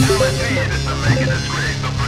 Now my feet is making a scrape.